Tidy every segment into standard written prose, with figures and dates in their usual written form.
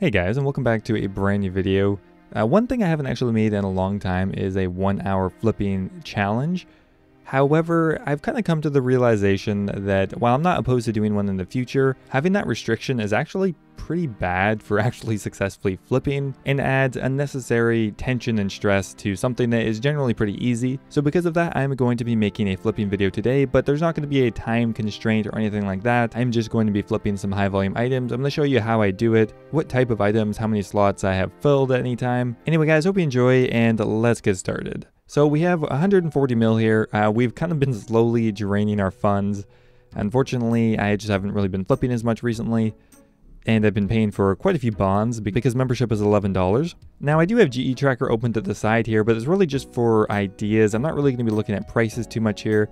Hey guys, and welcome back to a brand new video. One thing I haven't actually made in a long time is a 1 hour flipping challenge. However, I've kind of come to the realization that while I'm not opposed to doing one in the future, having that restriction is actually pretty bad for actually successfully flipping and adds unnecessary tension and stress to something that is generally pretty easy. So because of that, I'm going to be making a flipping video today, but there's not going to be a time constraint or anything like that. I'm just going to be flipping some high volume items. I'm going to show you how I do it, what type of items, how many slots I have filled at any time. Anyway guys, hope you enjoy and let's get started. So we have 140 mil here. We've kind of been slowly draining our funds. Unfortunately, I just haven't really been flipping as much recently. And I've been paying for quite a few bonds because membership is $11. Now I do have GE Tracker open to the side here, but it's really just for ideas. I'm not really going to be looking at prices too much here.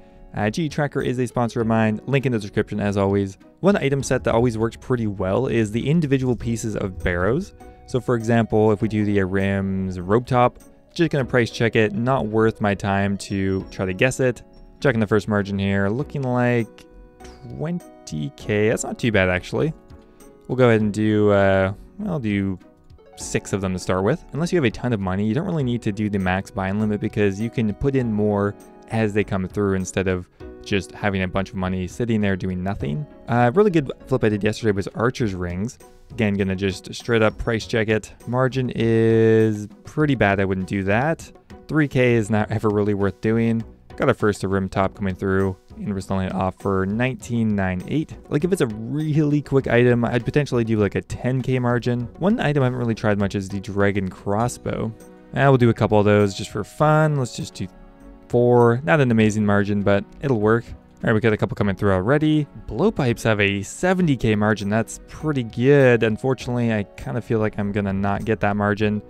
GE Tracker is a sponsor of mine, link in the description as always. One item set that always works pretty well is the individual pieces of Barrows. So for example, if we do the Ahrim's robetop, just going to price check it, not worth my time to try to guess it. Checking the first margin here, looking like 20k, that's not too bad actually. We'll go ahead and do, I'll do 6 of them to start with. Unless you have a ton of money, you don't really need to do the max buying limit because you can put in more as they come through instead of just having a bunch of money sitting there doing nothing. Really good flip I did yesterday was Archer's Rings. Again, gonna just straight up price check it. Margin is pretty bad, I wouldn't do that. 3k is not ever really worth doing. Got our first rim top coming through, and we're selling it off for $19.98. Like if it's a really quick item, I'd potentially do like a 10k margin. One item I haven't really tried much is the Dragon Crossbow. We'll do a couple of those just for fun. Let's just do 4. Not an amazing margin, but it'll work. All right, we got a couple coming through already. Blowpipes have a 70k margin. That's pretty good. Unfortunately, I kind of feel like I'm gonna not get that margin.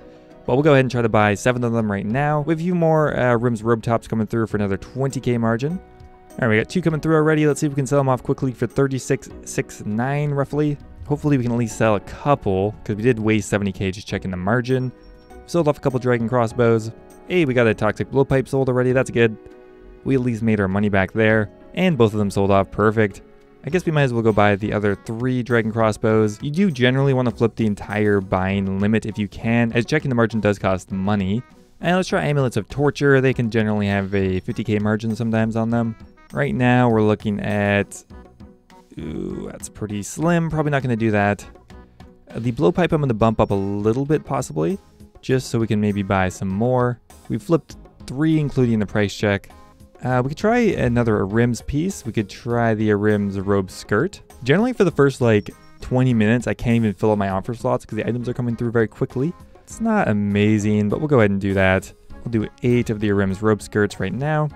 But we'll go ahead and try to buy 7 of them right now. We have a few more Ahrim's robetops coming through for another 20k margin. All right, we got 2 coming through already. Let's see if we can sell them off quickly for 36.69 roughly. Hopefully we can at least sell a couple because we did waste 70k just checking the margin. Sold off a couple Dragon Crossbows. Hey, we got a Toxic Blowpipe sold already. That's good. We at least made our money back there. And both of them sold off. Perfect. I guess we might as well go buy the other 3 Dragon Crossbows. You do generally want to flip the entire buying limit if you can, as checking the margin does cost money. And let's try Amulets of Torture. They can generally have a 50k margin sometimes on them. Right now, we're looking at... Ooh, that's pretty slim. Probably not going to do that. The Blowpipe I'm going to bump up a little bit, possibly, just so we can maybe buy some more. We flipped 3, including the price check. We could try another Ahrim's piece. We could try the Ahrim's robeskirt. Generally for the first like 20 minutes, I can't even fill up my offer slots because the items are coming through very quickly. It's not amazing, but we'll go ahead and do that. We'll do 8 of the Ahrim's robeskirts right now.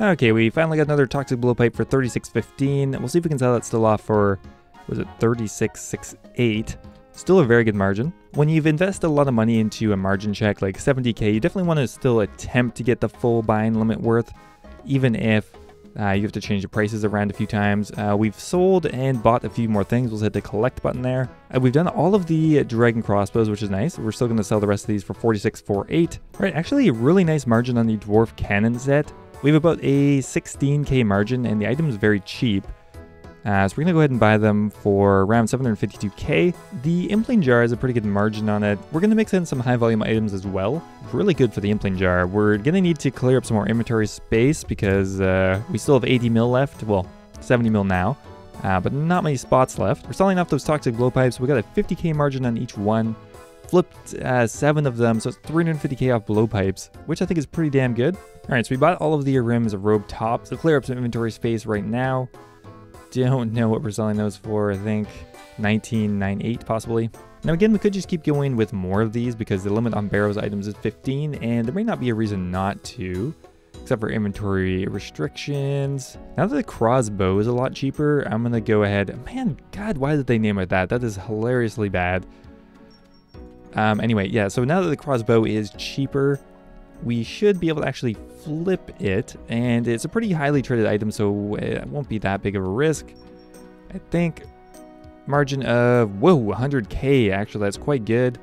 Okay, we finally got another Toxic Blowpipe for $36.15. We'll see if we can sell that still off for, was it $36.68? Still a very good margin. When you've invested a lot of money into a margin check like 70k, you definitely want to still attempt to get the full buying limit worth, even if you have to change the prices around a few times. We've sold and bought a few more things. We'll hit the collect button there. We've done all of the Dragon Crossbows, which is nice. We're still going to sell the rest of these for $46.48. All right, actually a really nice margin on the Dwarf Cannon set. We have about a 16k margin, and the item is very cheap. So we're going to go ahead and buy them for around 752k. The Impling Jar has a pretty good margin on it. We're going to mix in some high volume items as well. Really good for the Impling Jar. We're going to need to clear up some more inventory space because we still have 80 mil left. Well, 70 mil now, but not many spots left. We're selling off those Toxic Blowpipes. We got a 50k margin on each one. Flipped 7 of them, so it's 350k off Blowpipes, which I think is pretty damn good. All right, so we bought all of the Ahrim's robetops. So clear up some inventory space right now. Don't know what we're selling those for. I think $19.98 possibly. Now again, we could just keep going with more of these because the limit on Barrows items is 15, and there may not be a reason not to, except for inventory restrictions. Now that the crossbow is a lot cheaper, I'm gonna go ahead. Man, God, why did they name it that? That is hilariously bad. Anyway, yeah. So now that the crossbow is cheaper, we should be able to actually flip it, and it's a pretty highly traded item, so it won't be that big of a risk. I think margin of, whoa, 100k, actually, that's quite good.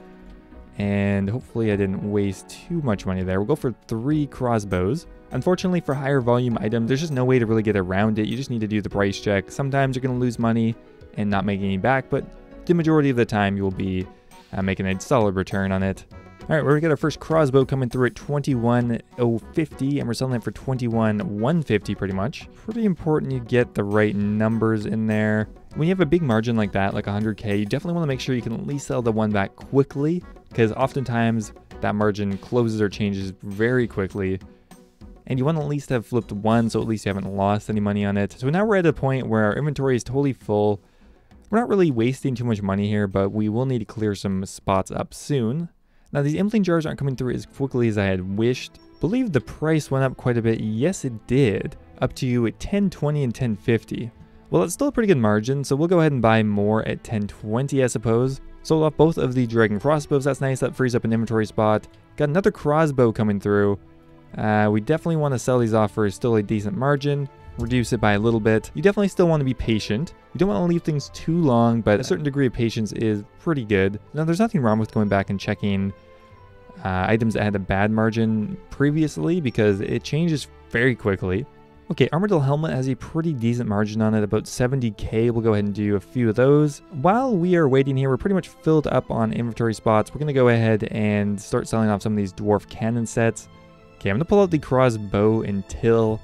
And hopefully I didn't waste too much money there. We'll go for 3 crossbows. Unfortunately for higher volume items, there's just no way to really get around it. You just need to do the price check. Sometimes you're gonna lose money and not make any back, but the majority of the time you'll be making a solid return on it. All right, well, we got our first crossbow coming through at 21,050, and we're selling it for 21,150 pretty much. Pretty important you get the right numbers in there. When you have a big margin like that, like 100K, you definitely want to make sure you can at least sell the one back quickly, because oftentimes that margin closes or changes very quickly. And you want to at least have flipped one, so at least you haven't lost any money on it. So now we're at a point where our inventory is totally full. We're not really wasting too much money here, but we will need to clear some spots up soon. Now, these Impling Jars aren't coming through as quickly as I had wished. I believe the price went up quite a bit. Yes, it did. Up to 1020 and 1050. Well, it's still a pretty good margin, so we'll go ahead and buy more at 1020, I suppose. Sold off both of the Dragon Crossbows. That's nice. That frees up an inventory spot. Got another crossbow coming through. We definitely want to sell these off for still a decent margin. Reduce it by a little bit. You definitely still want to be patient. You don't want to leave things too long, but a certain degree of patience is pretty good. Now, there's nothing wrong with going back and checking items that had a bad margin previously, because it changes very quickly. Okay, Armadyl Helmet has a pretty decent margin on it, about 70k. We'll go ahead and do a few of those. While we are waiting here, we're pretty much filled up on inventory spots. We're going to go ahead and start selling off some of these Dwarf Cannon sets. Okay, I'm going to pull out the crossbow until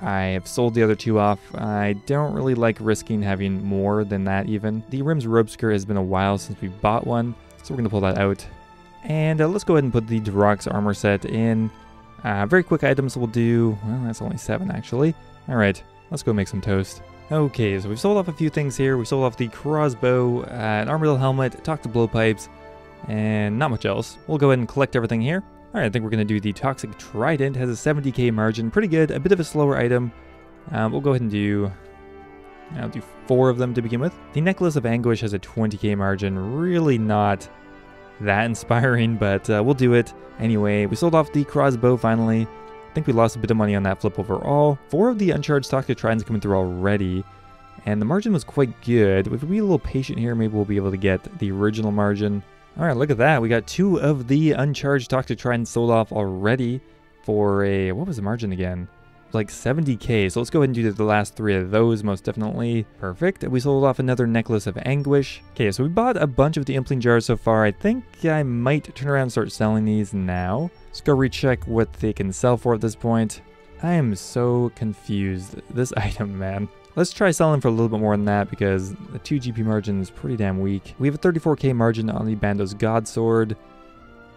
I have sold the other two off. I don't really like risking having more than that even. The Ahrim's robeskirt has been a while since we bought one, so we're going to pull that out. And let's go ahead and put the Dharok's armor set in. Very quick items we'll do. Well, that's only 7 actually. All right, let's go make some toast. Okay, so we've sold off a few things here. We sold off the crossbow, an Armadillo helmet, Toxic Blowpipes, and not much else. We'll go ahead and collect everything here. All right, I think we're going to do the Toxic Trident. Has a 70k margin, pretty good. A bit of a slower item. We'll go ahead and do, I'll do 4 of them to begin with. The Necklace of Anguish has a 20k margin. Really not that inspiring, but we'll do it anyway. We sold off the crossbow finally. I think we lost a bit of money on that flip overall. 4 of the uncharged Toxic Tridents coming through already, and the margin was quite good. If we be a little patient here, maybe we'll be able to get the original margin. All right, look at that. We got 2 of the uncharged Toxic Tridents sold off already for a, what was the margin again? Like 70k. So let's go ahead and do the last 3 of those, most definitely. Perfect. We sold off another Necklace of Anguish. Okay, so we bought a bunch of the Impling Jars so far. I think I might turn around and start selling these now. Let's go recheck what they can sell for at this point. I am so confused. This item, man. Let's try selling for a little bit more than that, because the 2 GP margin is pretty damn weak. We have a 34k margin on the Bandos Godsword.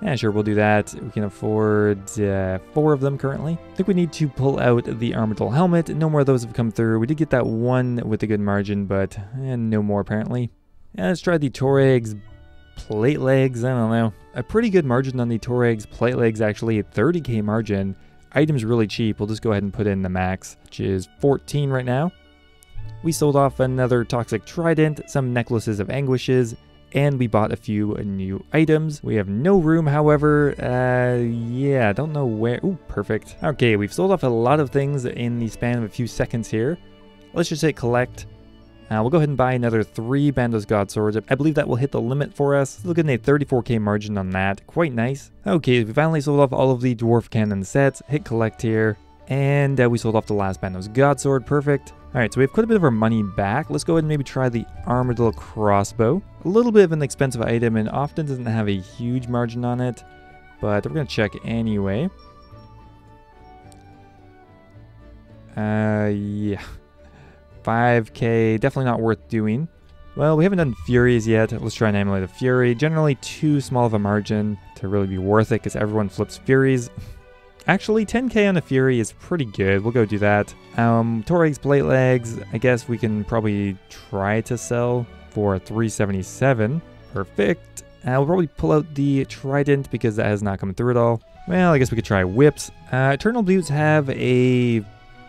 Yeah, sure, we'll do that. We can afford 4 of them currently. I think we need to pull out the Armadyl Helmet. No more of those have come through. We did get that one with a good margin, but no more apparently. Yeah, let's try the Torag's Plate Legs. I don't know. A pretty good margin on the Torag's Plate Legs, actually. A 30k margin. Item's really cheap. We'll just go ahead and put in the max, which is 14 right now. We sold off another Toxic Trident, some Necklaces of Anguishes, and we bought a few new items. We have no room, however. Yeah, don't know where. Ooh, perfect. Okay, we've sold off a lot of things in the span of a few seconds here. Let's just hit collect. We'll go ahead and buy another 3 Bandos Godswords. I believe that will hit the limit for us. Looking at a 34k margin on that. Quite nice. Okay, we finally sold off all of the Dwarf Cannon sets. Hit collect here. And we sold off the last Bandos Godsword. Perfect. All right, so we have quite a bit of our money back. Let's go ahead and maybe try the Armadillo Crossbow. A little bit of an expensive item and often doesn't have a huge margin on it, but we're going to check anyway. Yeah, 5k, definitely not worth doing. Well, we haven't done Furies yet. Let's try an Amulet of Fury. Generally too small of a margin to really be worth it, because everyone flips Furies. Actually, 10k on a Fury is pretty good. We'll go do that. Torag's Plate Legs, I guess we can probably try to sell for 377. Perfect. We'll probably pull out the Trident, because that has not come through at all. Well, I guess we could try Whips. Eternal Boots have a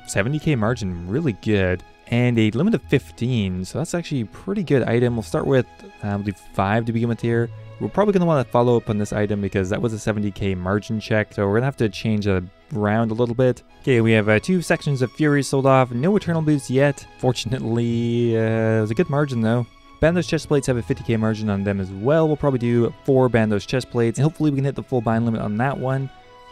70k margin, really good, and a limit of 15, so that's actually a pretty good item. We'll start with, we'll do 5 to begin with here. We're probably going to want to follow up on this item, because that was a 70k margin check, so we're going to have to change that around a little bit. Okay, we have 2 sections of Fury sold off, no Eternal Boots yet. Fortunately, it was a good margin though. Bandos Chest Plates have a 50k margin on them as well. We'll probably do 4 Bandos Chest Plates, and hopefully we can hit the full bind limit on that one.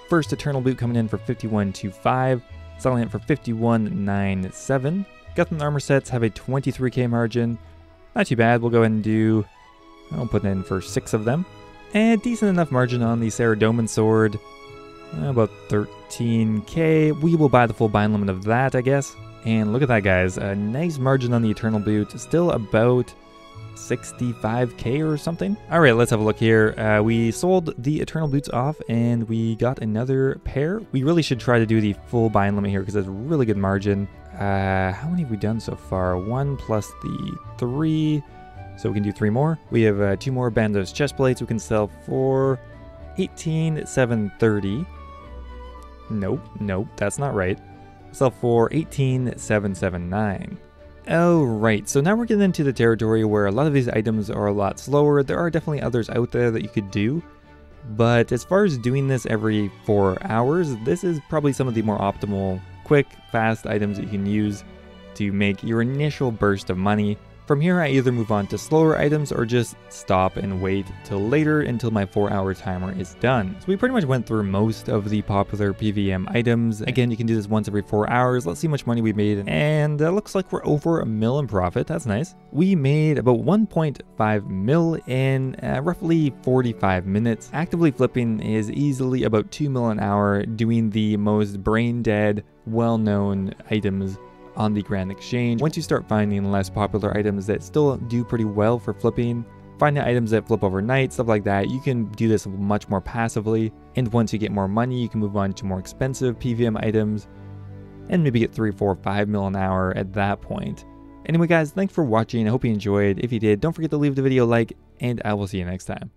First Eternal Boot coming in for 5125, selling it for 5197. Guthan Armor Sets have a 23k margin. Not too bad, we'll go ahead and do I'll put in for 6 of them. And decent enough margin on the Saradomin Sword. About 13k. We will buy the full bind limit of that, I guess. And look at that, guys. A nice margin on the Eternal Boot. Still about 65k or something. Alright, let's have a look here. We sold the Eternal Boots off and we got another pair. We really should try to do the full bind limit here because it's a really good margin. How many have we done so far? 1 plus the 3. So we can do 3 more. We have 2 more Bandos Chest Plates we can sell for 18,730. Nope, that's not right. We'll sell for 18,779. Alright, so now we're getting into the territory where a lot of these items are a lot slower. There are definitely others out there that you could do. But as far as doing this every 4 hours, this is probably some of the more optimal, quick, fast items that you can use to make your initial burst of money. From here, I either move on to slower items or just stop and wait till later until my 4-hour timer is done. So we pretty much went through most of the popular PVM items. Again, you can do this once every 4 hours. Let's see how much money we made. And that looks like we're over a mil in profit. That's nice. We made about 1.5 mil in roughly 45 minutes. Actively flipping is easily about 2 mil an hour, doing the most brain-dead, well-known items on the Grand Exchange. Once you start finding less popular items that still do pretty well for flipping, finding items that flip overnight, stuff like that, you can do this much more passively. And once you get more money, you can move on to more expensive PVM items and maybe get 3, 4, 5 mil an hour at that point. Anyway guys, thanks for watching. I hope you enjoyed. If you did, don't forget to leave the video a like and I will see you next time.